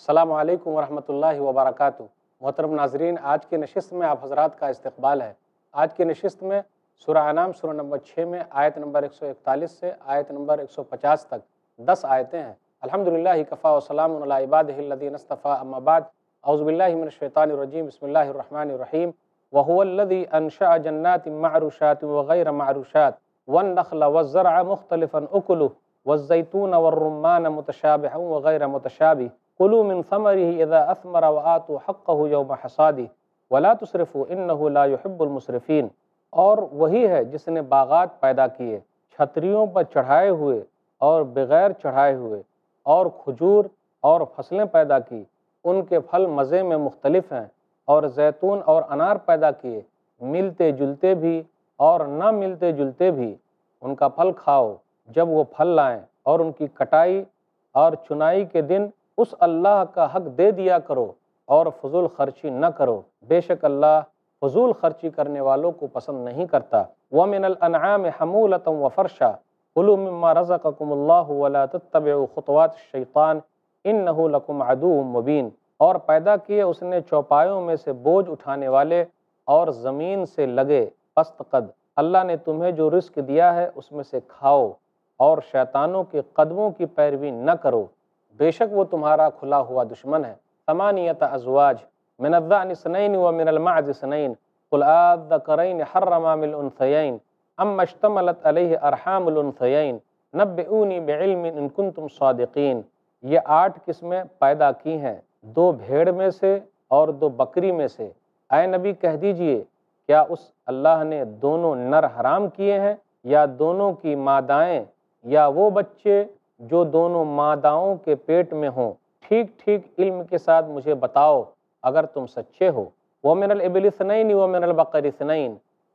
السلام علیکم ورحمۃ اللہ وبرکاتہ۔ محترم ناظرین، آج کے نشست میں آپ حضرات کا استقبال ہے۔ آج کے نشست میں سورہ انعام سورہ نمبر 6 میں آیت نمبر 141 سے آیت نمبر 150 تک 10 آیتیں ہیں۔ الحمدللہ کفا وسلام علی عبادہ الذین اصطفیٰ، اما بعد، اعوذ باللہ من الشیطان الرجیم، بسم اللہ الرحمن الرحیم۔ وَهُوَ الَّذِي أَنشَأَ جَنَّاتٍ مَعْرُوشَاتٍ وَغَيْرَ مَعْرُوشَاتٍ وَالنَّخْلَ وَالزَّرْعَ مُخْتَلِفًا أُكُلُهُ وَالزَّيْتُونَ وَالرُّمَّانَ مُتَشَابِهًا وَغَيْرَ مُتَشَابِهٍ كُلُوا مِنْ ثَمَرِهِ إِذَا أَثْمَرَ وَآتُوا حَقَّهُ يَوْمَ حَصَادِهِ وَلَا تُسْرِفُوا إِنَّهُ لَا يُحِبُّ الْمُسْرِفِينَ۔ اور وہی ہے جس نے باغات پیدا کیے چھتریوں پر چڑھائے ہوئے اور بغیر چڑھائے ہوئے، اور کھجور اور فصلیں پیدا کی، ان کے پھل مزے میں مختلف ہیں، اور زیتون اور انار پیدا کیے ملتے جلتے بھی اور نہ ملتے جلتے بھی، ان کا پھل کھاؤ جب وہ پھل لائیں، اور ان کی کٹائی اور چنائی کے دن اس اللہ کا حق دے دیا کرو اور فضول خرچی نہ کرو، بے شک اللہ فضول خرچی کرنے والوں کو پسند نہیں کرتا۔ وَمِنَ الْأَنْعَامِ حَمُولَةً وَفَرْشًا قُلُوا مِمَّا رَزَقَكُمُ اللَّهُ وَلَا تَتَّبِعُوا خُطُوَاتِ الشَّيْطَانِ إِنَّهُ لَكُمْ عَدُوٌّ مُبِينٌ۔ اور پیدا کیے اس نے چوپایوں میں سے بوجھ اٹھانے والے اور زمین سے لگے پست قد، اللہ نے تمہیں جو رزق دیا ہے اس میں سے کھاؤ اور شیطانوں کے قدموں کی پیروی نہ کرو، بے شک وہ تمہارا کھلا ہوا دشمن ہے۔ 8 ازواج، من الذعن اثنین ومن المعز اثنین قل آذکرین حرم الانثیین اما اشتملت علیہ ارحام الانثیین نبئونی بعلم ان کنتم صادقین۔ یہ 8 قسمیں پیدا کی ہیں، 2 بھیڑ میں سے اور 2 بکری میں سے۔ اے نبی کہہ دیجئے، کیا اس اللہ نے دونوں نر حرام کیے ہیں، یا دونوں کی مادائیں، یا وہ بچے جو دونوں ماداؤں کے پیٹ میں ہوں؟ ٹھیک علم کے ساتھ مجھے بتاؤ اگر تم سچے ہو۔ وَمِنَ الْإِبِلِ اثْنَيْنِ وَمِنَ الْبَقَرِ اثْنَيْنِ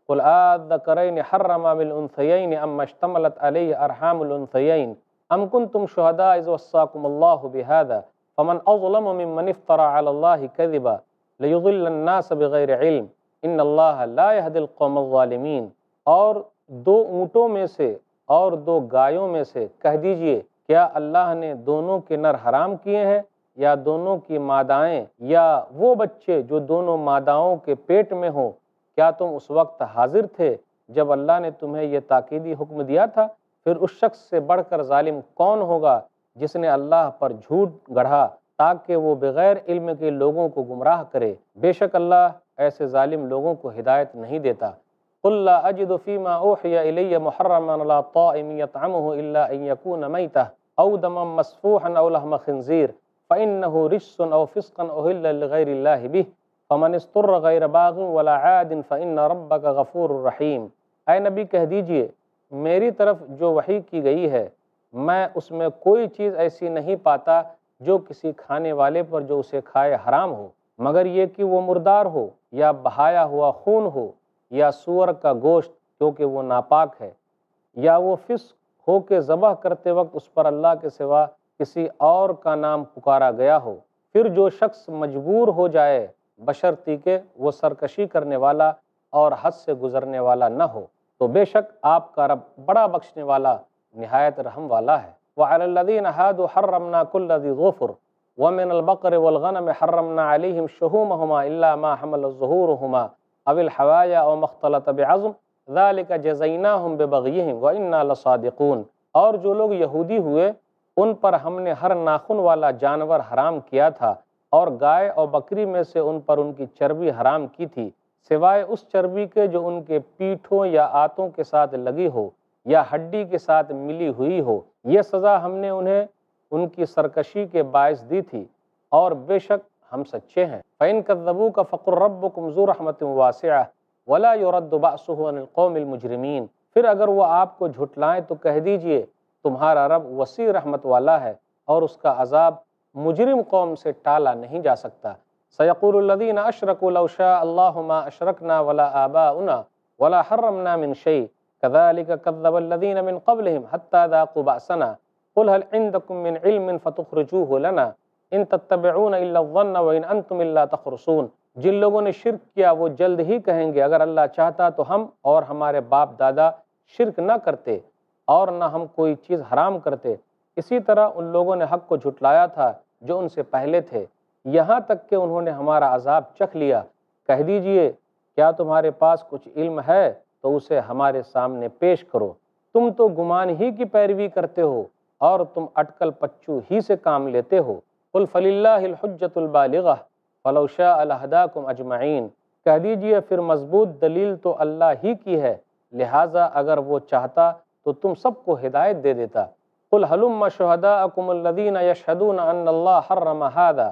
قُلْ آذَكَرَيْنِ حَرَّمَ الْأُنْثَيَيْنِ أَمَّا اشْتَمَلَتْ عَلَيْهِ أَرْحَامُ الْأُنْثَيَيْنِ أَمْ كُنْتُمْ شُهَدَاءَ إِذْ وَصَّاكُمُ اللَّهُ بِهَذَا فَمَنْ أَظْلَمُ مِمَّنِ افْتَرَى عَلَى اللَّهِ كَذِبًا لِيُضِلَّ النَّاسَ بِغَيْرِ عِلْمٍ إِنَّ اللَّهَ لَا يَهْدِي الْقَوْمَ الظَّالِمِينَ۔ اور 2 اونٹوں میں سے اور 2 گایوں میں سے کہہ دیجئے، کیا اللہ نے دونوں کے نر حرام کیے ہیں، یا دونوں کی مادائیں، یا وہ بچے جو دونوں ماداؤں کے پیٹ میں ہوں؟ کیا تم اس وقت حاضر تھے جب اللہ نے تمہیں یہ تاکیدی حکم دیا تھا؟ پھر اس شخص سے بڑھ کر ظالم کون ہوگا جس نے اللہ پر جھوٹ گڑھا تاکہ وہ بغیر علم کے لوگوں کو گمراہ کرے، بے شک اللہ ایسے ظالم لوگوں کو ہدایت نہیں دیتا۔ قُلْ لَا أَجِدُ فِي مَا أُوحِيَ إِلَيَّ مُحَرَّمًا عَلَىٰ طَائِمٍ يَطْعَمُهُ إِلَّا أَن يَكُونَ مَيْتَةً أَوْ دَمًا مَسْفُوحًا أَوْ لَحْمَ خِنْزِيرٍ فَإِنَّهُ رِجْسٌ أَوْ فِسْقًا أُهِلَّ لِغَيْرِ اللَّهِ بِهِ فَمَنِ اضْطُرَّ غَيْرَ بَاغٍ وَلَا عَادٍ فَإِنَّ رَبَّكَ غَفُورٌ رَّحِيمٌ۔ اے نبی کہہ دیجئے، میری طرف جو وحی کی گئی ہے میں اس میں کوئی چیز ایسی نہیں پاتا جو کسی کھانے والے پر جو اسے کھائے حرام ہو، مگر یہ کہ وہ مردار ہو یا بہایا ہوا خون ہو یا سور کا گوشت کیونکہ وہ ناپاک ہے، یا وہ فسق ہو کے ذبح کرتے وقت اس پر اللہ کے سوا کسی اور کا نام پکارا گیا ہو۔ پھر جو شخص مجبور ہو جائے بشرطی کہ وہ سرکشی کرنے والا اور حد سے گزرنے والا نہ ہو، تو بے شک آپ کا رب بڑا بخشنے والا نہایت رحم والا ہے۔ وَعَلَى الَّذِينَ هَادُوا حَرَّمْنَا كُلَّ ذِي ظُفُرٍ وَمِنَ الْبَقَرِ وَالْغَنَمِ حَرَّمْنَا عَلَيْهِمْ شُحُومَهُمَا إِلَّا مَا حَمَلَتْ ظُهُورُهُمَا أَوِ الْحَوَايَا أَوْ مَا اخْتَلَطَ بِعَظْمٍ ذَلِكَ جَزَيْنَاهُمْ بِبَغْيِهِمْ وَإِنَّا لَصَادِقُونَ۔ اور جو لوگ یہودی ہوئے ان پر ہم نے ہر ناخن والا جانور حرام کیا تھا، اور گائے اور بکری میں سے ان پر ان کی چربی حرام کی تھی، سوائے اس چربی کے جو ان کے پیٹھوں یا آتوں کے ساتھ لگی ہو یا ہڈی کے ساتھ ملی ہوئی ہو۔ یہ سزا ہم نے انہیں ان کی سرکشی کے باعث دی تھی، اور بے شک ہم سچے ہیں۔ فَإِن كَذَّبُوكَ فَقُلْ رَبُّكُمْ ذُو رَحْمَةٍ وَاسِعَةٍ وَلَا يُرَدُّ بَأْسُهُ عَنِ الْقَوْمِ الْمُجْرِمِينَ۔ پھر اگر وہ آپ کو جھٹلائیں تو کہہ دیجئے، تمہارا رب وسیع رحمت والا ہے اور اس کا عذاب مجرم قوم سے ٹالا نہیں جا سکتا۔ سَيَقُولُ الَّذِينَ أَشْرَكُوا لَوْ شَاءَ اللَّهُ مَا أَشْرَكْنَا وَلَا آبَاؤُنَا وَلَا حَرَّمْنَا مِنْ شَيْءٍ كَذَلِكَ كَذَّبَ الَّذِينَ مِنْ قَبْلِهِمْ حَتَّى ذَاقُوا بَأْسَنَا قُلْ هَلْ عِنْدَكُمْ مِنْ عِلْمٍ فَتُخْرِجُوهُ لَنَا إِن تَتَّبِعُونَ إِلَّا الظَّنَّ وَإِنْ أَنْتُمْ إِلَّا تَخْرُصُونَ۔ جن لوگوں نے شرک کیا وہ جلد ہی کہیں گے، اگر اللہ چاہتا تو ہم اور ہمارے باپ دادا شرک نہ کرتے اور نہ ہم کوئی چیز حرام کرتے۔ اسی طرح ان لوگوں نے حق کو جھٹلایا تھا جو ان سے پہلے تھے، یہاں تک کہ انہوں نے ہمارا عذاب چکھ لیا۔ کہہ دیجئے کیا تمہارے پاس کچھ علم ہے تو اسے ہمارے سامنے پیش کرو، تم تو گمان ہی کی پیروی کرتے ہو اور تم اٹکل پچو ہی سے کام لیتے ہو۔ قل فللہ الحجۃ البالغہ ولو شاء لہداکم اجمعین، کہہ دیجئے پھر مضبوط دلیل تو اللہ ہی کی ہے، لہٰذا اگر وہ چاہتا تو تم سب کو ہدایت دے دیتا۔ قل هلم شهداءكم الذين يشهدون ان الله حرم هذا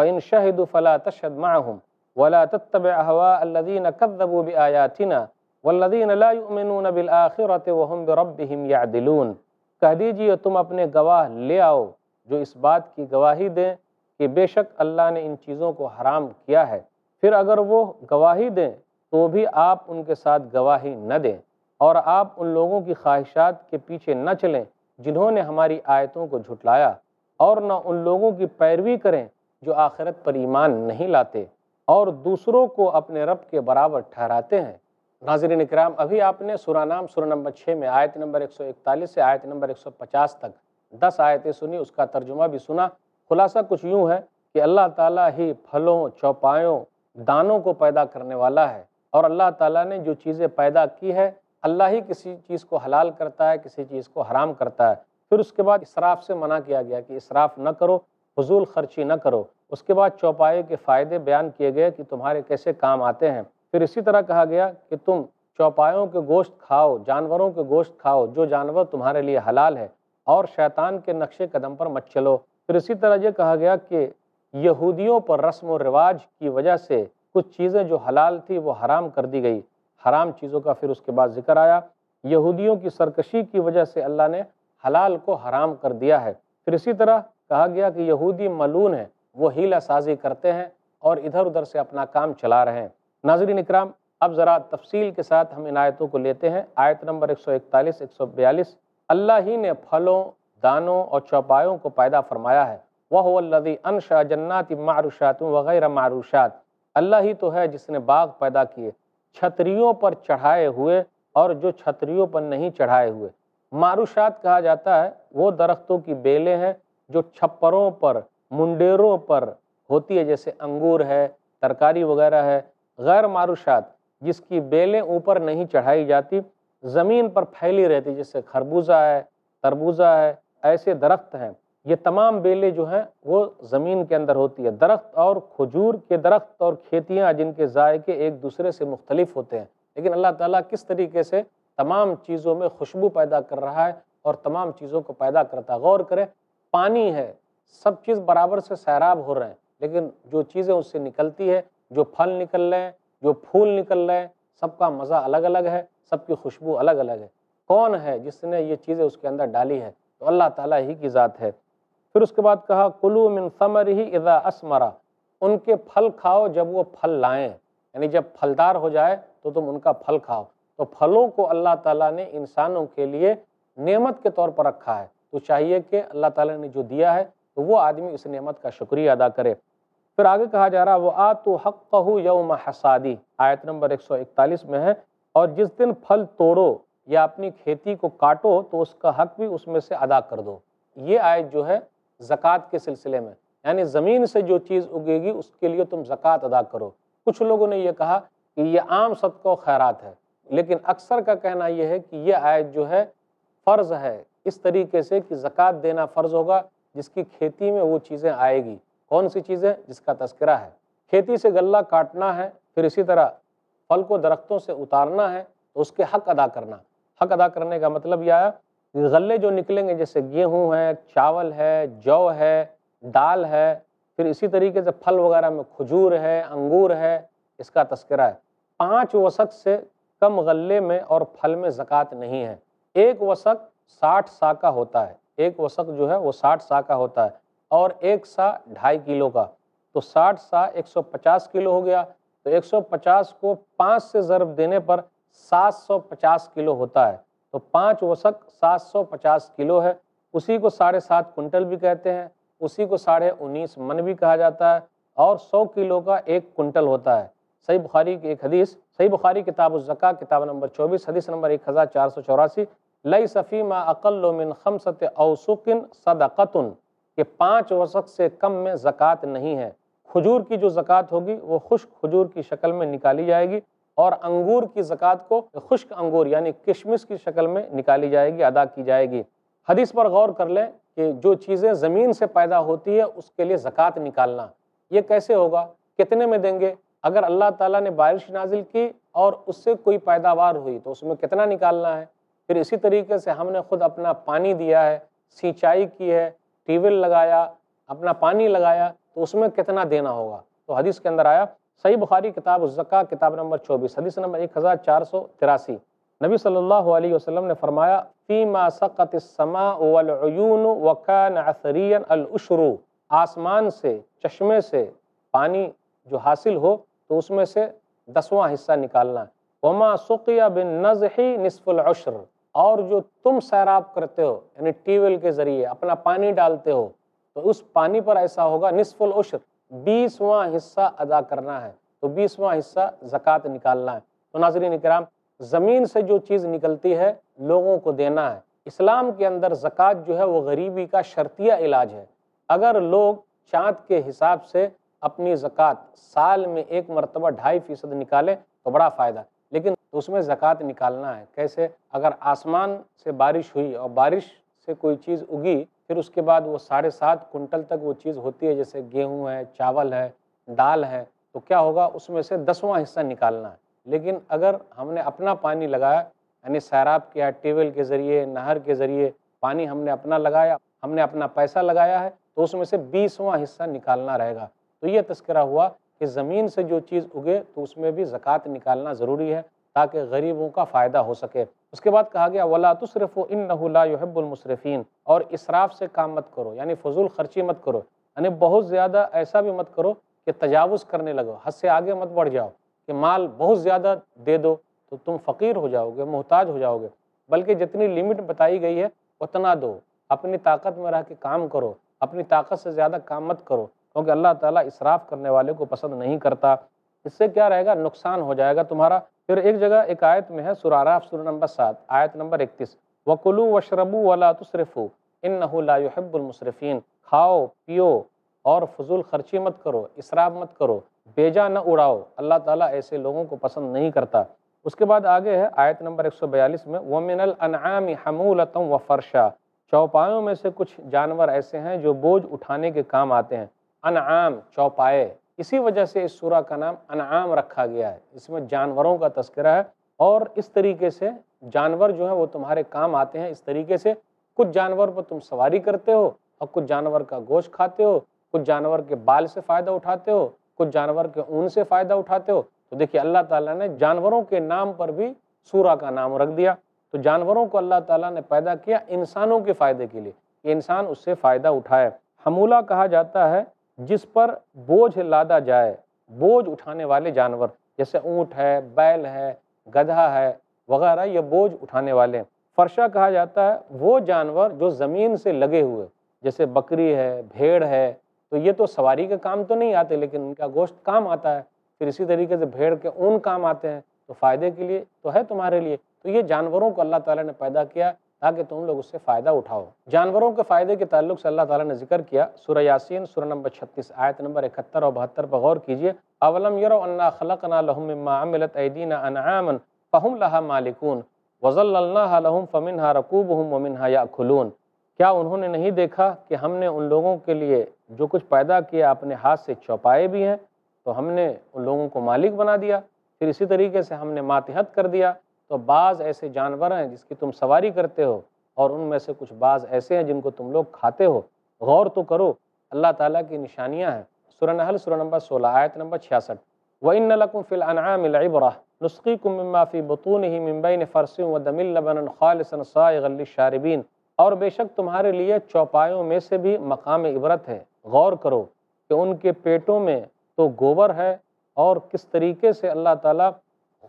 فان شهدوا فلا تشهد معهم ولا تتبع اهواء الذين كذبوا بآياتنا والذين لا يؤمنون بالآخرة وهم بربهم يعدلون، کہہ دیجئے تم اپنے گواہ لے آؤ جو اس بات کی گواہی دیں کہ بے شک اللہ نے ان چیزوں کو حرام کیا ہے، پھر اگر وہ گواہی دیں تو بھی آپ ان کے ساتھ گواہی نہ دیں، اور آپ ان لوگوں کی خواہشات کے پیچھے نہ چلیں جنہوں نے ہماری آیتوں کو جھٹلایا، اور نہ ان لوگوں کی پیروی کریں جو آخرت پر ایمان نہیں لاتے اور دوسروں کو اپنے رب کے برابر ٹھہراتے ہیں۔ ناظرین اکرام، ابھی آپ نے سورہ نام سورہ نمبر 6 میں آیت نمبر 141 سے آیت نمبر 150 تک 10 آیتیں سنی، اس کا ترجمہ بھی سنا۔ خلاصہ کچھ یوں ہے کہ اللہ تعالیٰ ہی پھلوں، چوپایوں، دانوں کو پیدا کرنے والا ہے، اور اللہ تعالیٰ نے جو چیزیں پیدا کی ہے، اللہ ہی کسی چیز کو حلال کرتا ہے، کسی چیز کو حرام کرتا ہے۔ پھر اس کے بعد اسراف سے منع کیا گیا کہ اسراف نہ کرو، فضول خرچی نہ کرو۔ اس کے بعد چوپائے کے فائدے بیان کیے گئے کہ تمہارے کیسے کام آتے ہیں۔ پھر اسی طرح کہا گیا کہ تم چوپایوں کے گوشت کھاؤ، جانوروں کے گوشت کھاؤ، جو جانور تمہارے لیے حلال ہے، اور شیطان کے نقش قدم پر مت چلو۔ پھر اسی طرح یہ کہا گیا کہ یہودیوں پر رسم و رواج کی وجہ سے کچھ چیزیں جو حلال تھی وہ حرام کر دی گئی، حرام چیزوں کا پھر اس کے بعد ذکر آیا۔ یہودیوں کی سرکشی کی وجہ سے اللہ نے حلال کو حرام کر دیا ہے۔ پھر اسی طرح کہا گیا کہ یہودی ملون ہیں، وہ ہیلہ سازی کرتے ہیں اور ادھر ادھر سے اپنا کام چلا رہے ہیں۔ ناظرین اکرام، اب ذرا تفصیل کے ساتھ ہم ان آیتوں کو لیتے ہیں۔ آیت نمبر 141 142، اللہ ہی نے پھلوں، دانوں اور چوپایوں کو پیدا فرمایا ہے۔ وَهُوَ الَّذِي أَنشَأَ جَنَّاتٍ مَعْرُوشَاتٍ وَغَيْرَ مَعْرُوشَاتٍ، اللہ ہی تو ہے جس نے باغ پیدا کیے، چھتریوں پر چڑھائے ہوئے اور جو چھتریوں پر نہیں چڑھائے ہوئے۔ معروشات کہا جاتا ہے وہ درختوں کی بیلیں ہیں جو چھپروں پر، منڈیروں پر ہوتی ہے، جیسے انگور ہے، ترکاری وغیرہ ہے۔ غیر معروشات جس کی بیلیں اوپر نہیں چڑھائی جاتی، زمین پر پھیلی رہتی، جیسے خربوزہ ہے، تربوزہ ہے، ایسے درخت ہیں۔ یہ تمام بیلیں جو ہیں وہ زمین کے اندر ہوتی ہے۔ درخت اور کھجور کے درخت اور کھیتیاں جن کے ذائقے ایک دوسرے سے مختلف ہوتے ہیں، لیکن اللہ تعالیٰ کس طریقے سے تمام چیزوں میں خوشبو پیدا کر رہا ہے اور تمام چیزوں کو پیدا کرتا ہے۔ غور کریں، پانی ہے، سب چیز برابر سے سیراب ہو رہے ہیں، لیکن جو چیزیں اس سے نکلتی ہے، جو پھل نکل رہے ہیں، جو پھول نکل رہے ہیں، سب کا مزہ الگ الگ ہے، سب کی خوشبو الگ الگ ہے۔ کون ہے جس نے یہ چیزیں اس کے اندر ڈالی ہے؟ تو اللہ تعالیٰ ہی کی ذات ہے۔ پھر اس کے بعد کہا کلوا من ثمرہ اذا اثمر، ان کے پھل کھاؤ جب وہ پھل لائیں، یعنی جب پھلدار ہو جائے تو تم ان کا پھل کھاؤ۔ تو پھلوں کو اللہ تعالیٰ نے انسانوں کے لیے نعمت کے طور پر رکھا ہے، تو چاہیے کہ اللہ تعالیٰ نے جو دیا ہے تو وہ آدمی اس نعمت کا شکریہ ادا کرے۔ پھر آگے کہا جا رہا وآتوا حقہ یوم حصادہ، آیت نمبر 141 میں ہے، اور جس دن پھل توڑو یا اپنی کھیتی کو کاٹو تو اس کا حق بھی اس میں سے ادا کر دو۔ یہ آیت جو ہے زکاة کے سلسلے میں، یعنی زمین سے جو چیز اگے گی اس کے لیے تم زکاة ادا کرو۔ کچھ لوگوں نے یہ کہا کہ یہ عام صدقہ و خیرات ہے، لیکن اکثر کا کہنا یہ ہے کہ یہ آیت جو ہے فرض ہے، اس طریقے سے کہ زکاة دینا فرض ہوگا جس کی کھیتی میں وہ چیزیں آئے گی۔ کون سی چیزیں؟ جس کا تذکرہ ہے، کھیتی سے غلہ کاٹنا ہے، پھر اسی طرح پھل کو درختوں سے اتارنا ہے تو اس کے حق ادا کرنا۔ حق ادا کرنے کا مطلب یہ آیا غلے جو نکلیں گے، جیسے گیہوں ہے، چاول ہے، جو ہے، دال ہے، پھر اسی طریقے سے پھل وغیرہ میں کھجور ہے، انگور ہے، اس کا تذکرہ ہے۔ 5 وسق سے کم غلے میں اور پھل میں زکاة نہیں ہے۔ 1 وسق 60 سا کا ہوتا ہے، 1 وسق جو ہے وہ 60 سا کا ہوتا ہے، اور 1 سا 2.5 کلو کا، تو 60 سا 150 کلو ہو گیا، تو 150 کو 5 سے ضرب دینے پر 750 کلو ہوتا ہے، تو 5 وسق 750 کلو ہے۔ اسی کو 7.5 کنٹل بھی کہتے ہیں، اسی کو 19.5 من بھی کہا جاتا ہے، اور 100 کلو کا 1 کنٹل ہوتا ہے۔ صحیح بخاری کی ایک حدیث، صحیح بخاری کتاب الزکاة کتاب نمبر 24 حدیث نمبر 1484، لَيْسَ فِي مَا أَقَلُّ مِنْ 5 أَوْسُقٍ صَدَقَةٌ کہ 5 اوسق سے کم میں زکوٰۃ نہیں ہے۔ کھجور کی جو زکوٰۃ ہوگی وہ خشک کھجور کی شکل میں نکالی جائے گی، اور انگور کی زکوٰۃ کو خشک انگور یعنی کشمش کی شکل میں نکالی جائے گی، ادا کی جائے گی۔ حدیث پر غور کر لیں کہ جو چیزیں زمین سے پیدا ہوتی ہے اس کے لیے زکوٰۃ نکالنا یہ کیسے ہوگا، کتنے میں دیں گے؟ اگر اللہ تعالیٰ نے بارش نازل کی اور اس سے کوئی پیداوار ہوئی تو اس میں کتنا نکالنا ہے۔ پھر اسی طریقے سے ہم نے خود اپنا پانی دیا ہے، سینچائی کی ہے، ٹی ویل لگایا، اپنا پانی لگایا تو اس میں کتنا دینا ہوگا۔ تو حدیث کے اندر آیا، صحیح بخاری کتاب الزکاہ کتاب نمبر 24 حدیث نمبر 1483، نبی صلی اللہ علیہ وسلم نے فرمایا، فیما سقط السماء والعیون وکان عثریا العشر، آسمان سے چشمے سے پانی جو حاصل ہو تو اس میں سے 10واں حصہ نکالنا۔ وما سقی بالنزح نصف العشر، اور جو تم سیراب کرتے ہو یعنی ٹی ویل کے ذریعے اپنا پانی ڈالتے ہو تو اس پانی پر ایسا ہوگا نصف العشر، 20واں حصہ ادا کرنا ہے، تو 20واں حصہ زکوٰۃ نکالنا ہے۔ تو ناظرین اکرام، زمین سے جو چیز نکلتی ہے لوگوں کو دینا ہے۔ اسلام کے اندر زکوٰۃ جو ہے وہ غریبی کا شرطیہ علاج ہے۔ اگر لوگ چاند کے حساب سے اپنی زکوٰۃ سال میں ایک مرتبہ 2.5% نکالیں تو بڑا فائدہ، لیکن اس میں زکوٰۃ نکالنا ہے کیسے؟ اگر آسمان سے بارش ہوئی اور بارش سے کوئی چیز اگی، پھر اس کے بعد وہ 7.5 کنٹل تک وہ چیز ہوتی ہے، جیسے گیہوں ہے، چاول ہے، دال ہے، تو کیا ہوگا؟ اس میں سے 10واں حصہ نکالنا ہے۔ لیکن اگر ہم نے اپنا پانی لگایا یعنی سیراب کیا، ٹی ویل کے ذریعے، نہر کے ذریعے پانی ہم نے اپنا لگایا، ہم نے اپنا پیسہ لگایا ہے، تو اس میں سے 20واں حصہ نکالنا رہے گا۔ تو یہ تذکرہ ہوا کہ زمین سے جو چیز اگے تو اس میں بھی زکوٰۃ نکالنا ضروری ہے تاکہ غریبوں کا فائدہ ہو سکے۔ اس کے بعد کہا گیا، وَلَا تُسْرِفُوا إِنَّهُ لَا يُحِبُّ الْمُسْرِفِينَ، اور اسراف سے کام مت کرو یعنی فضول خرچی مت کرو، یعنی بہت زیادہ ایسا بھی مت کرو کہ تجاوز کرنے لگو، حد سے آگے مت بڑھ جاؤ کہ مال بہت زیادہ دے دو تو تم فقیر ہو جاؤ گے، محتاج ہو جاؤ گے، بلکہ جتنی لیمٹ بتائی گئی ہے اتنا دو، اپنی طاقت میں رہ کے کام کرو، اپنی طاقت سے زیادہ کام مت کرو، کیونکہ اللہ تعالیٰ اسراف کرنے والے کو پسند نہیں کرتا۔ اس سے کیا رہے گا؟ نقصان ہو جائے گا تمہارا۔ پھر ایک جگہ ایک آیت میں ہے، سورہ اعراف سورہ نمبر 7 آیت نمبر 31، وَكُلُوا وَاشْرَبُوا وَلَا تُسْرِفُوا إِنَّهُ لَا يُحِبُّ الْمُسْرِفِينَ، کھاؤ پیو اور فضول خرچی مت کرو، اسراف مت کرو، بیجا نہ اڑاؤ، اللہ تعالیٰ ایسے لوگوں کو پسند نہیں کرتا۔ اس کے بعد آگے ہے آیت نمبر 142 میں، وَمِنَ الْأَنْعَامِ حَمُولَةً وَفَرْشًا، چوپایوں میں سے کچھ جانور ایسے ہیں جو بوجھ اٹھانے کے کام آتے ہیں۔ انعام چوپائے، اسی وجہ سے اس سورہ کا نام انعام رکھا گیا ہے، اس میں جانوروں کا تذکرہ ہے، اور اس طریقے سے جانور جو ہیں وہ تمہارے کام آتے ہیں۔ اس طریقے سے کچھ جانور پر تم سواری کرتے ہو اور کچھ جانور کا گوشت کھاتے ہو، کچھ جانور کے بال سے فائدہ اٹھاتے ہو، کچھ جانور کے اون سے فائدہ اٹھاتے ہو۔ تو دیکھیے اللہ تعالیٰ نے جانوروں کے نام پر بھی سورہ کا نام رکھ دیا۔ تو جانوروں کو اللہ تعالیٰ نے پیدا کیا انسانوں کے فائدے کے لیے کہ انسان اس سے فائدہ اٹھائے۔ حمولہ کہا جاتا ہے جس پر بوجھ لادا جائے، بوجھ اٹھانے والے جانور جیسے اونٹ ہے، بیل ہے، گدھا ہے وغیرہ، یہ بوجھ اٹھانے والے ہیں۔ فرشہ کہا جاتا ہے وہ جانور جو زمین سے لگے ہوئے، جیسے بکری ہے، بھیڑ ہے، تو یہ تو سواری کے کام تو نہیں آتے لیکن ان کا گوشت کام آتا ہے۔ پھر اسی طریقے سے بھیڑ کے اون کام آتے ہیں، تو فائدے کے لیے تو ہے تمہارے لیے۔ تو یہ جانوروں کو اللہ تعالیٰ نے پیدا کیا تاکہ تم لوگ اس سے فائدہ اٹھاؤ۔ جانوروں کے فائدے کے تعلق سے اللہ تعالیٰ نے ذکر کیا، سورہ یاسین سورہ نمبر 36 آیت نمبر 71 اور 72 پر غور کیجئے، اَوَلَمْ يَرَوْا أَنَّا خَلَقْنَا لَهُمْ مِمَّا عَمِلَتْ أَيْدِينَا أَنْعَامًا فَهُمْ لَهَا مَالِكُونَ وَظَلَّلْنَاهَا لَهُمْ فَمِنْهَا رَكُوبُهُمْ وَمِنْهَا يَأْكُلُونَ، کیا انہوں نے نہیں دیکھا کہ ہم نے ان لوگوں کے لیے جو کچھ پیدا کیا اپنے ہاتھ سے چوپائے بھی ہیں تو ہم نے ان لوگوں کو مالک بنا دیا، پھر اسی طریقے سے ہم نے ماتحت کر دیا۔ تو بعض ایسے جانور ہیں جس کی تم سواری کرتے ہو، اور ان میں سے کچھ بعض ایسے ہیں جن کو تم لوگ کھاتے ہو۔ غور تو کرو، اللہ تعالیٰ کی نشانیاں ہیں۔ سورہ نحل سورہ نمبر 16 آیت نمبر 66، وَإِنَّ لَكُمْ فِي الْأَنْعَامِ لَعِبْرَةً نُسْقِيكُم مِّمَّا فِي بُطُونِهِ مِن بَيْنِ فَرْثٍ وَدَمٍ لَبَنًا خَالِصًا صَائِغًا لِّلشَّارِبِينَ، اور بے شک تمہارے لیے چوپایوں میں سے بھی مقام عبرت ہے۔ غور کرو کہ ان کے پیٹوں میں تو گوبر ہے، اور کس طریقے سے اللہ تعالیٰ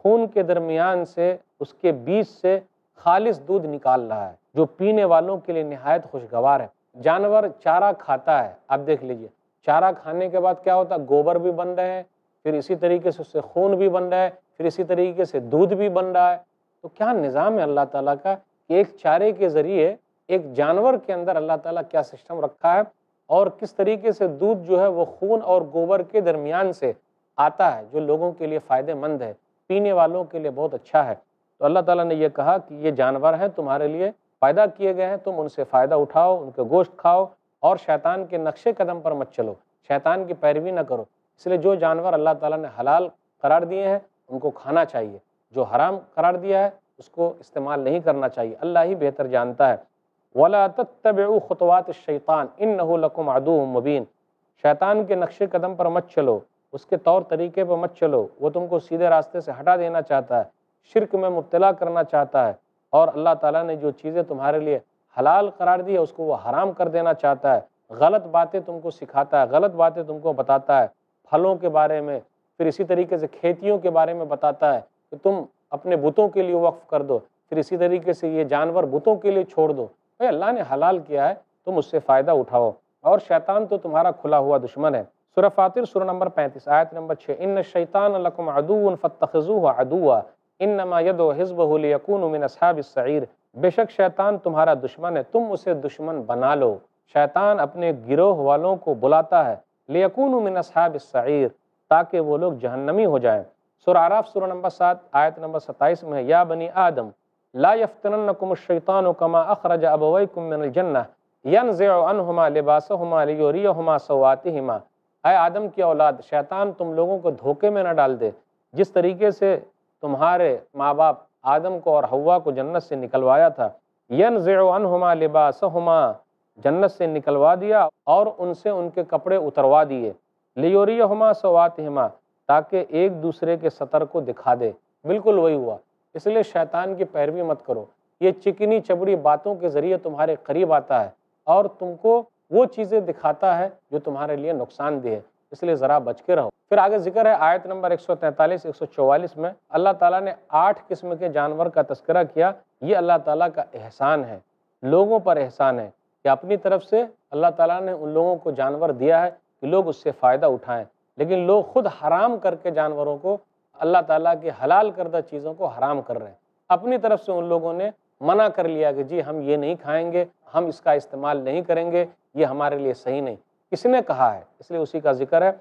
خون کے درمیان سے اس کے بیچ سے خالص دودھ نکال رہا ہے جو پینے والوں کے لیے نہایت خوشگوار ہے۔ جانور چارہ کھاتا ہے، آپ دیکھ لیجئے، چارہ کھانے کے بعد کیا ہوتا ہے؟ گوبر بھی بن رہے ہیں، پھر اسی طریقے سے اس سے خون بھی بن رہا ہے، پھر اسی طریقے سے دودھ بھی بن رہا ہے۔ تو کیا نظام ہے اللہ تعالیٰ کا کہ ایک چارے کے ذریعے ایک جانور کے اندر اللہ تعالیٰ کیا سسٹم رکھا ہے اور کس طریقے سے دودھ جو ہے وہ خون اور گوبر کے درمیان سے آتا ہے، جو لوگوں کے لیے فائدہ مند ہے، پینے والوں کے لیے بہت اچھا ہے۔ تو اللہ تعالیٰ نے یہ کہا کہ یہ جانور ہیں تمہارے لیے پیدا کیے گئے ہیں، تم ان سے فائدہ اٹھاؤ، ان کے گوشت کھاؤ اور شیطان کے نقش قدم پر مت چلو، شیطان کی پیروی نہ کرو۔ اس لیے جو جانور اللہ تعالیٰ نے حلال قرار دیے ہیں ان کو کھانا چاہیے، جو حرام قرار دیا ہے اس کو استعمال نہیں کرنا چاہیے، اللہ ہی بہتر جانتا ہے۔ وَلَا تَتَّبِعُوا خُطُوَاتِ الشَّيْطَانِ إِنَّهُ لَكُمْ عَدُوٌّ مُبِينٌ، شیطان کے نقش قدم پر مت چلو، اس کے طور طریقے پر مت چلو، وہ تم کو سیدھے راستے سے ہٹا دینا چاہتا ہے، شرک میں مبتلا کرنا چاہتا ہے، اور اللہ تعالیٰ نے جو چیزیں تمہارے لیے حلال قرار دی ہے اس کو وہ حرام کر دینا چاہتا ہے، غلط باتیں تم کو سکھاتا ہے، غلط باتیں تم کو بتاتا ہے، پھلوں کے بارے میں، پھر اسی طریقے سے کھیتیوں کے بارے میں بتاتا ہے کہ تم اپنے بتوں کے لیے وقف کر دو، پھر اسی طریقے سے یہ جانور بتوں کے لیے چھوڑ دو۔ بھئی اللہ نے حلال کیا ہے تم اس سے فائدہ اٹھاؤ، اور شیطان تو تمہارا کھلا ہوا دشمن ہے۔ سورہ فاطر سورہ نمبر 35 آیت نمبر 6، ان الشیطان لکم عدو فاتخذوه عدوا انما یدعو حزبه لیکونوا من اصحاب السعیر، بے شک شیطان تمہارا دشمن ہے، تم اسے دشمن بنا لو۔ شیطان اپنے گروہ والوں کو بلاتا ہے، لیکونوا من اصحاب السعیر، تاکہ وہ لوگ جہنمی ہو جائیں۔ سورہ اعراف سورہ نمبر 7 آیت نمبر 27 میں، یا بنی آدم لا يفتننكم الشیطان كما اخرج ابويكم من الجنة ينزع عنهما لباسهما ليريهما سواتهما، اے آدم کی اولاد شیطان تم لوگوں کو دھوکے میں نہ ڈال دے، جس طریقے سے تمہارے ماں باپ آدم کو اور حوا کو جنت سے نکلوایا تھا، ينزع عنهما لباسهما، جنت سے نکلوا دیا اور ان سے ان کے کپڑے اتروا دیے، ليريهما سواتهما، تاکہ ایک دوسرے کے ستر کو دکھا دے، بالکل وہی ہوا۔ اس لیے شیطان کی پیروی مت کرو، یہ چکنی چبڑی باتوں کے ذریعے تمہارے قریب آتا ہے اور تم کو وہ چیزیں دکھاتا ہے جو تمہارے لیے نقصان دہ ہے، اس لیے ذرا بچ کے رہو۔ پھر آگے ذکر ہے آیت نمبر 143-144 میں، اللہ تعالیٰ نے 8 قسم کے جانور کا تذکرہ کیا۔ یہ اللہ تعالیٰ کا احسان ہے، لوگوں پر احسان ہے کہ اپنی طرف سے اللہ تعالیٰ نے ان لوگوں کو جانور دیا ہے کہ لوگ اس سے فائدہ اٹھائیں، لیکن لوگ خود حرام کر کے جانوروں کو، اللہ تعالیٰ کے حلال کردہ چیزوں کو حرام کر رہے ہیں، اپنی طرف سے ان لوگوں نے منع کر لیا کہ جی ہم یہ نہیں کھائیں گے، ہم اس کا استعمال نہیں کریں گے، یہ ہمارے لیے صحیح نہیں، کس نے کہا ہے؟ اس لیے اسی کا ذکر ہے۔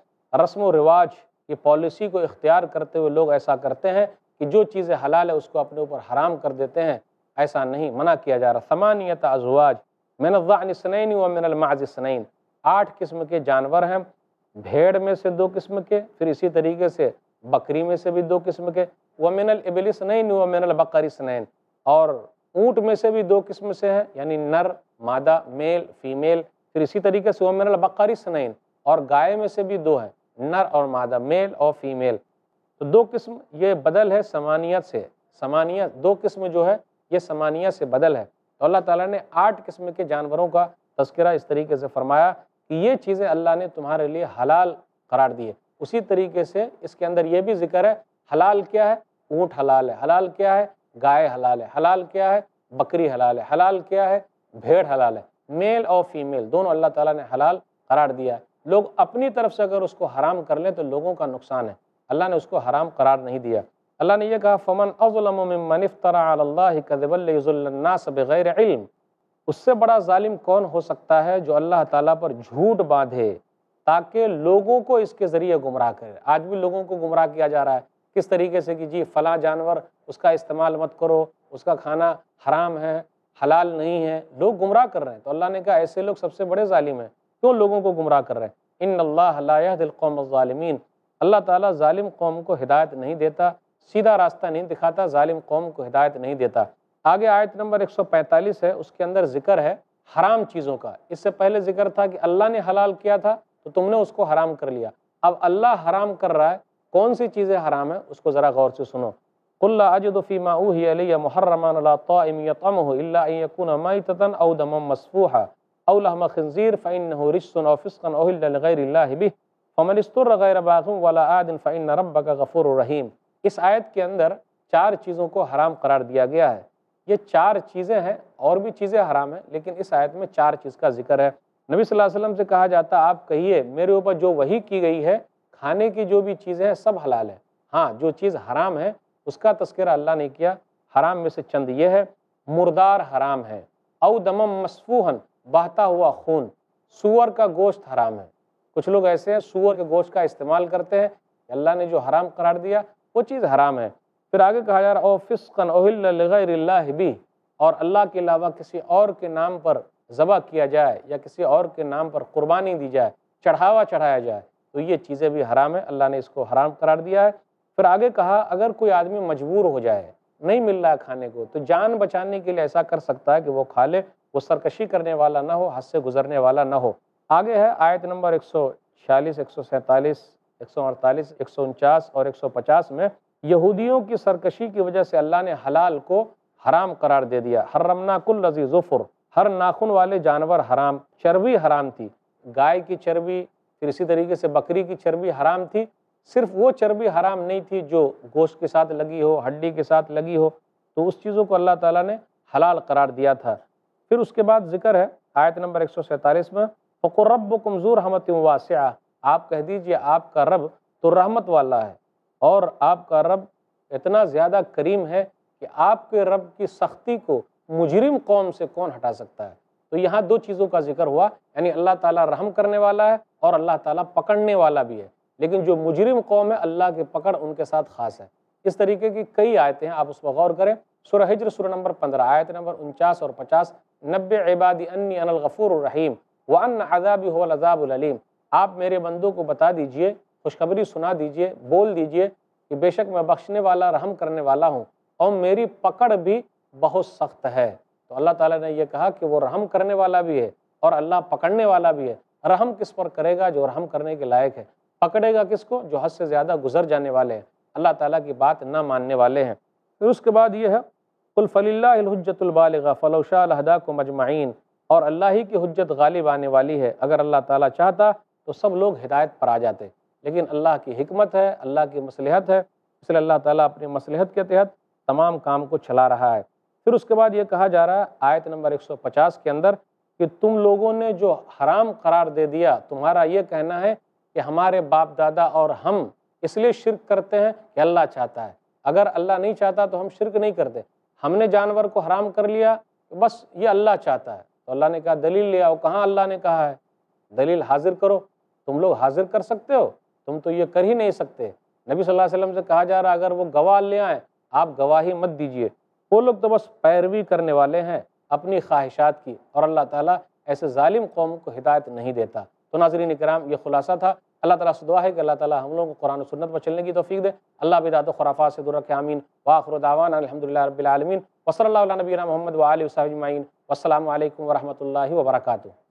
رسم و رواج کی پالیسی کو اختیار کرتے ہوئے لوگ ایسا کرتے ہیں کہ جو چیزیں حلال ہے اس کو اپنے اوپر حرام کر دیتے ہیں، ایسا نہیں، منع کیا جا رہا۔ 8 ازواج من الضأن اثنین ومن المعز اثنین، 8 قسم کے جانور ہیں، بھیڑ میں سے 2 قسم کے، پھر اسی طریقے سے بکری میں سے بھی 2 قسم کے، وَمِنَ الْإِبِلِ اثْنَيْنِ وَمِنَ الْبَقَرِ اثْنَيْنِ، اور اونٹ میں سے بھی 2 قسم سے ہیں، یعنی نر مادہ، میل فیمیل، پھر اسی طریقے سے وَمِنَ الْبَقَرِ اثْنَيْنِ، اور گائے میں سے بھی 2 ہیں، نر اور مادہ، میل اور فیمیل، تو 2 قسم، یہ بدل ہے 8 سے، 8 2 قسم جو ہے یہ 8 سے بدل ہے۔ تو اللہ تعالیٰ نے 8 قسم کے جانوروں کا تذکرہ اس طریقے سے فرمایا کہ یہ چیزیں اللہ نے تمہارے لیے حلال قرار دی ہے۔ اسی طریقے سے اس کے اندر یہ بھی ذکر ہے، حلال کیا ہے؟ اونٹ حلال ہے، حلال کیا ہے؟ گائے حلال ہے، حلال کیا ہے؟ بکری حلال ہے، حلال کیا ہے؟ بھیڑ حلال ہے، میل اور فیمیل دونوں اللہ تعالیٰ نے حلال قرار دیا ہے۔ لوگ اپنی طرف سے اگر اس کو حرام کر لیں تو لوگوں کا نقصان ہے، اللہ نے اس کو حرام قرار نہیں دیا۔ اللہ نے یہ کہا، فَمَنْ أَظْلَمُ مِمَّنِ افْتَرَى عَلَى اللَّهِ كَذِبًا لِيُضِلَّ النَّاسَ بِغَيْرِ عِلْمٍ، اس سے بڑا ظالم کون ہو سکتا ہے جو اللہ تعالیٰ پر جھوٹ باندھے تاکہ لوگوں کو اس کے ذریعے گمراہ کرے۔ آج بھی لوگوں کو گمراہ کیا جا رہا ہے کس طریقے سے کہ جی فلاں جانور اس کا استعمال مت کرو، اس کا کھانا حرام ہے، حلال نہیں ہے، لوگ گمراہ کر رہے ہیں۔ تو اللہ نے کہا ایسے لوگ سب سے بڑے ظالم ہیں، کیوں لوگوں کو گمراہ کر رہے ہیں؟ ان اللہ لا یہدی القوم الظالمین، اللہ تعالیٰ ظالم قوم کو ہدایت نہیں دیتا، سیدھا راستہ نہیں دکھاتا، ظالم قوم کو ہدایت نہیں دیتا۔ آگے آیت نمبر 145 ہے، اس کے اندر ذکر ہے حرام چیزوں کا۔ اس سے پہلے ذکر تھا کہ اللہ نے حلال کیا تھا تو تم نے اس کو حرام کر لیا، اب اللہ حرام کر رہا ہے، کون سی چیزیں حرام ہیں اس کو ذرا غور سے سنو۔ قُلْ لَا أَجِدُ فِي مَا أُوحِيَ إِلَيَّ مُحَرَّمًا عَلَىٰ طَاعِمٍ يَطْعَمُهُ إِلَّا أَن يَكُونَ مَيْتَةً أَوْ دَمًا مَسْفُوحًا أَوْ لَحْمَ خِنْزِيرٍ فَإِنَّهُ رِجْسٌ أَوْ فِسْقًا أُهِلَّ لِغَيْرِ اللَّهِ بِهِ فَمَنِ اضْطُرَّ غَيْرَ بَاغٍ وَلَا عَادٍ فَإِنَّ رَبَّكَ غَفُورٌ رَحِيمٌ۔ اس آیت کے اندر 4 چیزوں کو حرام قرار دیا گیا ہے، یہ 4 چیزیں ہیں، اور بھی چیزیں حرام ہیں، لیکن اس آیت میں 4 چیز کا ذکر ہے۔ نبی صلی اللہ علیہ وسلم سے کہا جاتا آپ کہیے میرے اوپر جو وحی کی گئی ہے، کھانے کی جو بھی چیزیں ہیں سب حلال ہیں، ہاں جو چیز حرام ہے اس کا تذکرہ اللہ نے کیا۔ حرام میں سے چند یہ ہے، مردار حرام ہے، او دمم مسفوحن، بہتا ہوا خون، سور کا گوشت حرام ہے. کچھ لوگ ایسے ہیں سور کے گوشت کا استعمال کرتے ہیں، اللہ نے جو حرام قرار دیا وہ چیز حرام ہے. پھر آگے کہا جا رہا ہے او فسقاً اہل لغیر اللہ بہ، اور اللہ کے علاوہ کسی اور کے نام پر ذبح کیا جائے یا کسی اور کے نام پر قربانی دی جائے، چڑھاوا چڑھایا جائے، تو یہ چیزیں بھی حرام ہیں، اللہ نے اس کو حرام قرار دیا ہے. پھر آگے کہا اگر کوئی آدمی مجبور ہو جائے، نہیں مل رہا کھانے کو، تو جان بچانے کے لیے ایسا کر سکتا ہے کہ وہ کھا لے، وہ سرکشی کرنے والا نہ ہو، حد سے گزرنے والا نہ ہو. آگے ہے آیت نمبر 146، 147، 148، 149 اور 150 میں یہودیوں کی سرکشی کی وجہ سے اللہ نے حلال کو حرام قرار دے دیا. حرمنا کل ذی ظفر، ہر ناخن والے جانور حرام، چربی حرام تھی، گائے کی چربی، پھر اسی طریقے سے بکری کی چربی حرام تھی. صرف وہ چربی حرام نہیں تھی جو گوشت کے ساتھ لگی ہو، ہڈی کے ساتھ لگی ہو، تو اس چیزوں کو اللہ تعالیٰ نے حلال قرار دیا تھا. پھر اس کے بعد ذکر ہے آیت نمبر 147 میں فَقُرْ رَبُّكُمْ ذُو رَحْمَةٍ وَاسِعَةٍ، آپ کہہ دیجئے آپ کا رب تو رحمت والا ہے، اور آپ کا رب اتنا زیادہ کریم ہے کہ آپ کے رب کی سختی کو مجرم قوم سے کون ہٹا سکتا ہے. تو یہاں دو چیزوں کا ذکر ہوا، یعنی اللہ تعالیٰ رحم کرنے والا ہے اور اللہ تعالیٰ پکڑنے والا بھی ہے، لیکن جو مجرم قوم ہے اللہ کی پکڑ ان کے ساتھ خاص ہے. اس طریقے کی کئی آیتیں ہیں، آپ اس پر غور کریں. سورہ ہجر سورہ نمبر 15 آیت نمبر 49 اور 50 نبِّ عبادی انی انا الغفور الرحیم وان عذابی هو العذاب العلیم، آپ میرے بندوں کو بتا دیجئے، خوشخبری سنا دیجئے، بول دیجئے کہ بے شک میں بخشنے والا، رحم کرنے والا ہوں، اور میری پکڑ بھی بہت سخت ہے. تو اللہ تعالیٰ نے یہ کہا کہ وہ رحم کرنے والا بھی ہے اور اللہ پکڑنے والا بھی ہے. رحم کس پر کرے گا؟ جو رحم کرنے کے لائق ہے. پکڑے گا کس کو؟ جو حد سے زیادہ گزر جانے والے ہیں، اللہ تعالیٰ کی بات نہ ماننے والے ہیں. پھر اس کے بعد یہ ہے قُلْ فَلِلَّهِ الْحُجَّةُ الْبَالِغَةُ فَلَوْ شَاءَ لَهَدَاكُمْ أَجْمَعِينَ، اور اللہ ہی کی حجت غالب آنے والی ہے، اگر اللہ تعالیٰ چاہتا تو سب لوگ ہدایت پر آ جاتے، لیکن اللہ کی حکمت ہے، اللہ کی مصلحت ہے، اس لیے اللہ تعالیٰ اپنی مصلحت کے تحت تمام کام کو چلا رہا ہے. پھر اس کے بعد یہ کہا جا رہا ہے آیت نمبر 150 کے اندر کہ تم لوگوں نے جو حرام قرار دے دیا، تمہارا یہ کہنا ہے کہ ہمارے باپ دادا اور ہم اس لیے شرک کرتے ہیں کہ اللہ چاہتا ہے، اگر اللہ نہیں چاہتا تو ہم شرک نہیں کرتے، ہم نے جانور کو حرام کر لیا بس یہ اللہ چاہتا ہے. تو اللہ نے کہا دلیل لے آؤ، کہاں اللہ نے کہا ہے، دلیل حاضر کرو، تم لوگ حاضر کر سکتے ہو، تم تو یہ کر ہی نہیں سکتے. نبی صلی اللہ علیہ وسلم سے کہا جا رہا اگر وہ گواہ لے آئیں، آپ گواہی مت دیجئے، وہ لوگ تو بس پیروی کرنے والے ہیں اپنی خواہشات کی، اور اللہ تعالیٰ ایسے ظالم قوم کو ہدایت نہیں دیتا. تو ناظرین کرام یہ خلاصہ تھا، اللہ تعالیٰ سے دعا ہے کہ اللہ تعالیٰ ہم لوگوں کو قرآن و سنت پر چلنے کی توفیق دے، اللہ بدعت و خرافات سے دور رکھے، آمین. وآخر دعوانا الحمدللہ رب العالمین وصلی اللہ علیہ نبینا محمد وآلہ وصحبہ اجمعین، والسلام علیکم ورحمۃ اللہ وبرکاتہ.